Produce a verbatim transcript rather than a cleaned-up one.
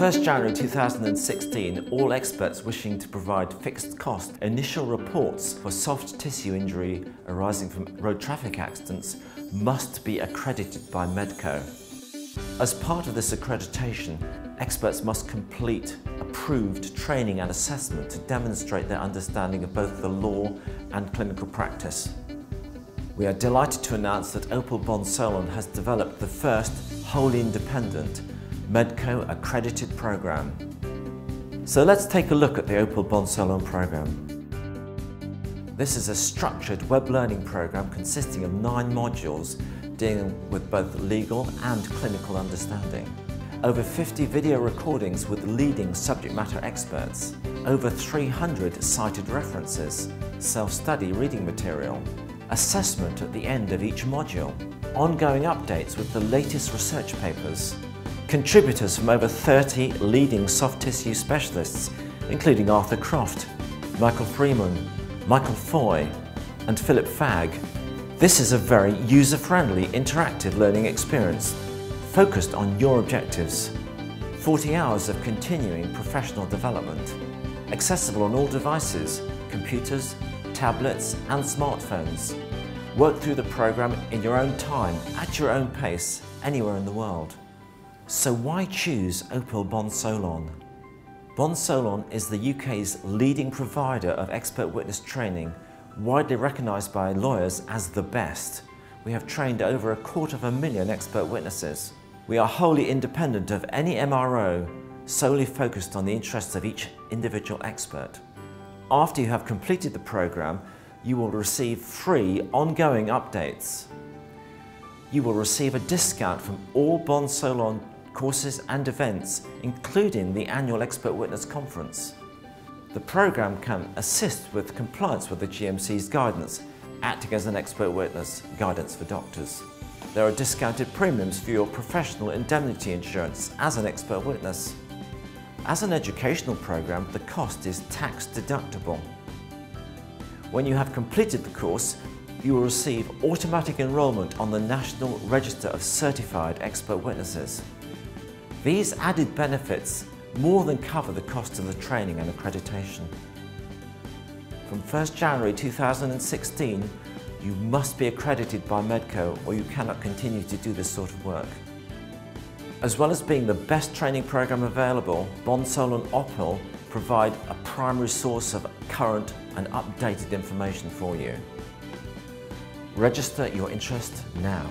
first January two thousand sixteen, all experts wishing to provide fixed-cost initial reports for soft tissue injury arising from road traffic accidents must be accredited by Medco. As part of this accreditation, experts must complete approved training and assessment to demonstrate their understanding of both the law and clinical practice. We are delighted to announce that Opil Bond Solon has developed the first wholly independent Medco accredited programme. So let's take a look at the Opil Bond Solon programme. This is a structured web learning programme consisting of nine modules dealing with both legal and clinical understanding. Over fifty video recordings with leading subject matter experts, over three hundred cited references, self-study reading material, assessment at the end of each module, ongoing updates with the latest research papers, contributors from over thirty leading soft tissue specialists, including Arthur Croft, Michael Freeman, Michael Foy, and Philip Fagg. This is a very user-friendly, interactive learning experience focused on your objectives. forty hours of continuing professional development. Accessible on all devices, computers, tablets and smartphones. Work through the programme in your own time, at your own pace, anywhere in the world. So why choose Opil Bond Solon? Bond Solon is the U K's leading provider of expert witness training, widely recognised by lawyers as the best. We have trained over a quarter of a million expert witnesses. We are wholly independent of any M R O, solely focused on the interests of each individual expert. After you have completed the programme, you will receive free ongoing updates. You will receive a discount from all Bond Solon courses and events, including the annual Expert Witness Conference. The programme can assist with compliance with the G M C's guidance, acting as an expert witness guidance for doctors. There are discounted premiums for your professional indemnity insurance as an expert witness. As an educational programme, the cost is tax deductible. When you have completed the course, you will receive automatic enrolment on the National Register of Certified Expert Witnesses. These added benefits more than cover the cost of the training and accreditation. From first January two thousand sixteen, you must be accredited by Medco or you cannot continue to do this sort of work. As well as being the best training programme available, Bond Solon Opil provide a primary source of current and updated information for you. Register your interest now.